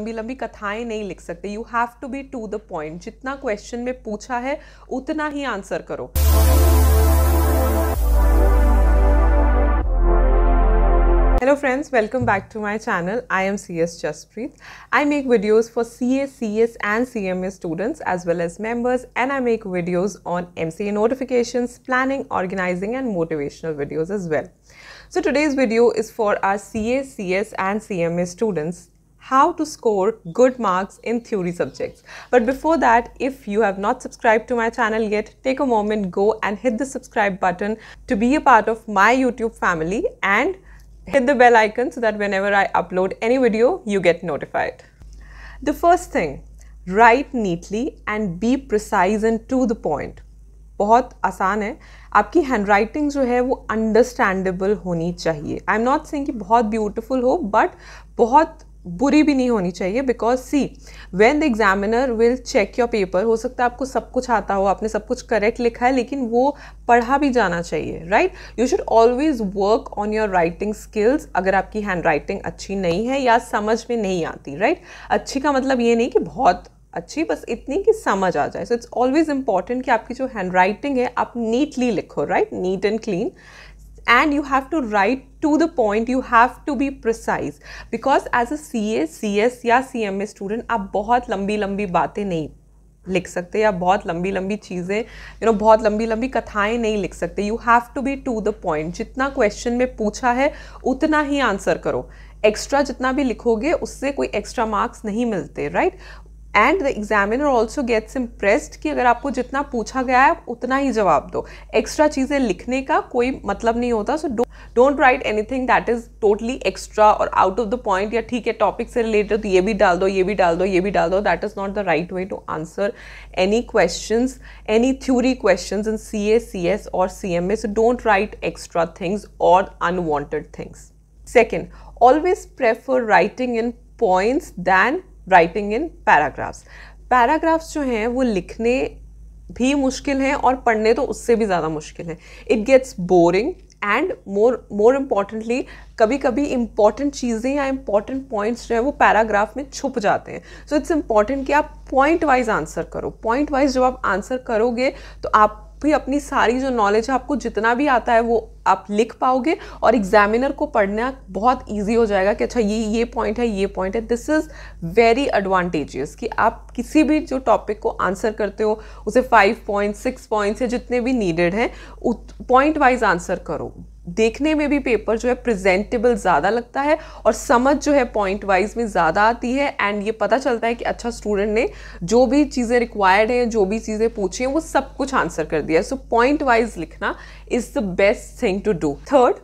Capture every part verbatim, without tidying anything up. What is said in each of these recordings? लंबी लंबी कथाएं नहीं लिख सकते. You have to be to the point. जितना क्वेश्चन में पूछा है उतना ही आंसर करो. Hello friends, welcome back to my channel. I am C S Jaspreet. I make videos for C A, C S and C M A students as well as members, and I make videos on M C A notifications, planning, organizing and motivational videos as well. So today's video is for our C A, C S and C M A students. How to score good marks in theory subjects. But before that, if you have not subscribed to my channel yet, take a moment, go and hit the subscribe button to be a part of my YouTube family, and hit the bell icon so that whenever I upload any video, you get notified. The first thing, write neatly and be precise and to the point. बहुत आसान है. आपकी handwriting जो है वो understandable होनी चाहिए. आई am not saying कि बहुत ब्यूटीफुल हो, बट बहुत बुरी भी नहीं होनी चाहिए. Because see, when the examiner will check your paper, हो सकता है आपको सब कुछ आता हो, आपने सब कुछ करेक्ट लिखा है, लेकिन वो पढ़ा भी जाना चाहिए. Right, you should always work on your writing skills. अगर आपकी हैंड राइटिंग अच्छी नहीं है या समझ में नहीं आती, राइट right? अच्छी का मतलब ये नहीं कि बहुत अच्छी, बस इतनी कि समझ आ जाए. सो इट्स ऑलवेज इंपॉर्टेंट कि आपकी जो हैंड राइटिंग है आप नीटली लिखो, right, neat and clean. And you have to write to the point. You have to be precise, because as a C A, C S या C M A student आप बहुत लंबी लंबी बातें नहीं लिख सकते या बहुत लंबी लंबी चीज़ें, यू नो, बहुत लंबी लंबी कथाएं नहीं लिख सकते. You have to be to the point. जितना क्वेश्चन में पूछा है उतना ही आंसर करो. एक्स्ट्रा जितना भी लिखोगे उससे कोई एक्स्ट्रा मार्क्स नहीं मिलते, right right? And the examiner also gets impressed कि अगर आपको जितना पूछा गया है आप उतना ही जवाब दो. एक्स्ट्रा चीज़ें लिखने का कोई मतलब नहीं होता. So don't write anything that is totally extra और आउट ऑफ द पॉइंट, या ठीक है टॉपिक से रिलेटेड तो ये भी डाल दो, ये भी डाल दो, ये भी डाल दो. That is not the right way to answer any questions, any theory questions in C A, C S और C M A. So don't write extra things और unwanted things. Second, always prefer writing in points than writing in paragraphs. Paragraphs जो हैं वो लिखने भी मुश्किल हैं और पढ़ने तो उससे भी ज़्यादा मुश्किल हैं. It gets boring and more more importantly कभी कभी इम्पॉर्टेंट चीज़ें या इम्पॉर्टेंट पॉइंट्स जो हैं वो पैराग्राफ में छुप जाते हैं. सो इट्स इम्पॉर्टेंट कि आप पॉइंट वाइज आंसर करो. पॉइंट वाइज जब आप आंसर करोगे तो आप भी अपनी सारी जो नॉलेज है, आपको जितना भी आता है वो आप लिख पाओगे, और एग्जामिनर को पढ़ना बहुत ईजी हो जाएगा कि अच्छा ये ये पॉइंट है, ये पॉइंट है. दिस इज़ वेरी एडवांटेजियस कि आप किसी भी जो टॉपिक को आंसर करते हो उसे फाइव पॉइंट सिक्स पॉइंट्स या जितने भी नीडेड हैं पॉइंट वाइज आंसर करो. देखने में भी पेपर जो है प्रेजेंटेबल ज़्यादा लगता है और समझ जो है पॉइंट वाइज में ज़्यादा आती है. एंड ये पता चलता है कि अच्छा, स्टूडेंट ने जो भी चीज़ें रिक्वायर्ड हैं, जो भी चीज़ें पूछी हैं, वो सब कुछ आंसर कर दिया है. सो पॉइंट वाइज लिखना is the best thing to do. Third,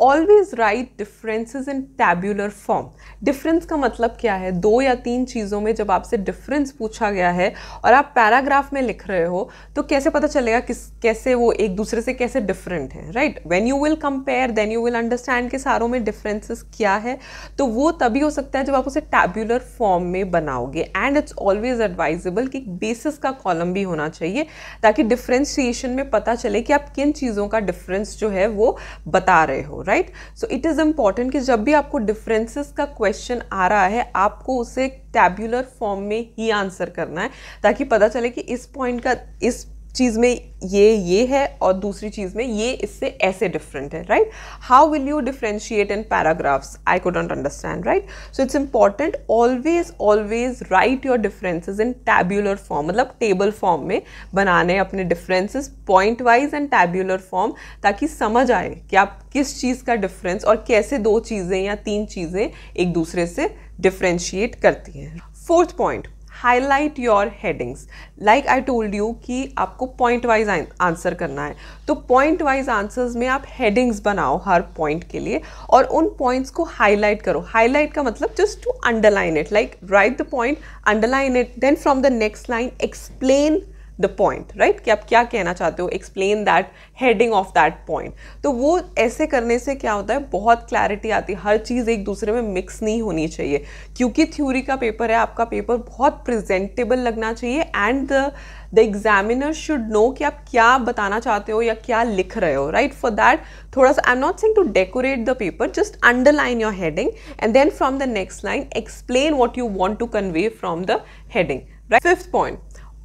always write differences in tabular form. Difference का मतलब क्या है? दो या तीन चीज़ों में जब आपसे डिफरेंस पूछा गया है और आप पैराग्राफ में लिख रहे हो, तो कैसे पता चलेगा किस कैसे वो एक दूसरे से कैसे डिफरेंट है, right? When you will compare then you will understand कि सारों में डिफरेंसेस क्या है. तो वो तभी हो सकता है जब आप उसे टैब्यूलर फॉर्म में बनाओगे. एंड इट्स ऑलवेज एडवाइजेबल कि बेसिस का कॉलम भी होना चाहिए, ताकि डिफ्रेंशिएशन में पता चले कि आप किन चीज़ों का डिफरेंस जो है वो बता रहे हो, right? So it is important कि जब भी आपको डिफरेंसेस का क्वेश्चन आ रहा है, आपको उसे टैब्यूलर फॉर्म में ही आंसर करना है, ताकि पता चले कि इस पॉइंट का इस चीज़ में ये ये है और दूसरी चीज़ में ये इससे ऐसे डिफरेंट है, right? How will you differentiate in paragraphs? I could not understand, right? So it's important always always write your differences in tabular form, मतलब टेबल फॉर्म में बनाने अपने differences point wise and tabular form, ताकि समझ आए कि आप किस चीज़ का डिफरेंस और कैसे दो चीज़ें या तीन चीज़ें एक दूसरे से डिफ्रेंशिएट करती हैं. Fourth point, highlight your headings. Like I told you कि आपको पॉइंट वाइज आंसर करना है, तो पॉइंट वाइज आंसर्स में आप हेडिंग्स बनाओ हर पॉइंट के लिए और उन पॉइंट्स को हाईलाइट करो. हाईलाइट का मतलब just to underline it, like write the point, underline it, then from the next line explain the point, right, कि आप क्या कहना चाहते हो, explain that heading of that point. तो वो ऐसे करने से क्या होता है, बहुत क्लैरिटी आती है, हर चीज़ एक दूसरे में मिक्स नहीं होनी चाहिए. क्योंकि थ्योरी का पेपर है, आपका पेपर बहुत प्रेजेंटेबल लगना चाहिए and the the examiner should know कि आप क्या बताना चाहते हो या क्या लिख रहे हो, राइट. फॉर दैट थोड़ा सा I am not saying to decorate the paper, just underline your heading and then from the next line explain what you want to convey from the heading, right. Fifth point,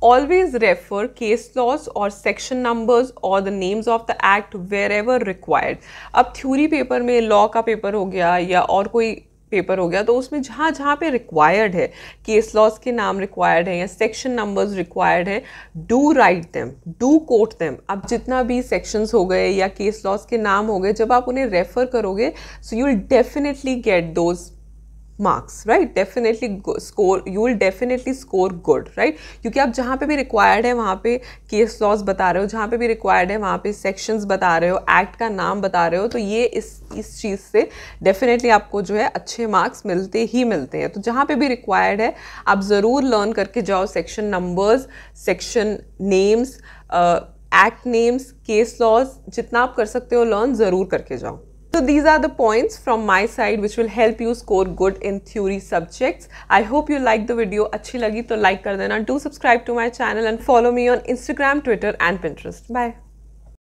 always refer case laws or section numbers or the names of the act wherever required. अब theory paper में law का paper हो गया या और कोई paper हो गया, तो उसमें जहाँ जहाँ पे रिक्वायर्ड है, केस लॉज के नाम रिक्वायर्ड है या सेक्शन नंबर्स रिक्वायर्ड है, do write them, do quote them. अब जितना भी सेक्शंस हो गए या केस लॉज के नाम हो गए, जब आप उन्हें रेफर करोगे so you will definitely get those marks, right, definitely score, you will definitely score good, right. क्योंकि आप जहाँ पे भी रिक्वायर्ड है वहाँ पे केस लॉज बता रहे हो, जहाँ पे भी रिक्वायर्ड है वहाँ पे सेक्शंस बता रहे हो, एक्ट का नाम बता रहे हो, तो ये इस इस चीज़ से डेफिनेटली आपको जो है अच्छे मार्क्स मिलते ही मिलते हैं. तो जहाँ पे भी रिक्वायर्ड है आप ज़रूर लर्न करके जाओ section numbers, section names, act names, case laws, जितना आप कर सकते हो लर्न ज़रूर करके जाओ. So these are the points from my side which will help you score good in theory subjects. I hope you liked the video. अच्छी लगी तो like कर देना. Do subscribe to my channel and follow me on Instagram, Twitter and Pinterest. Bye.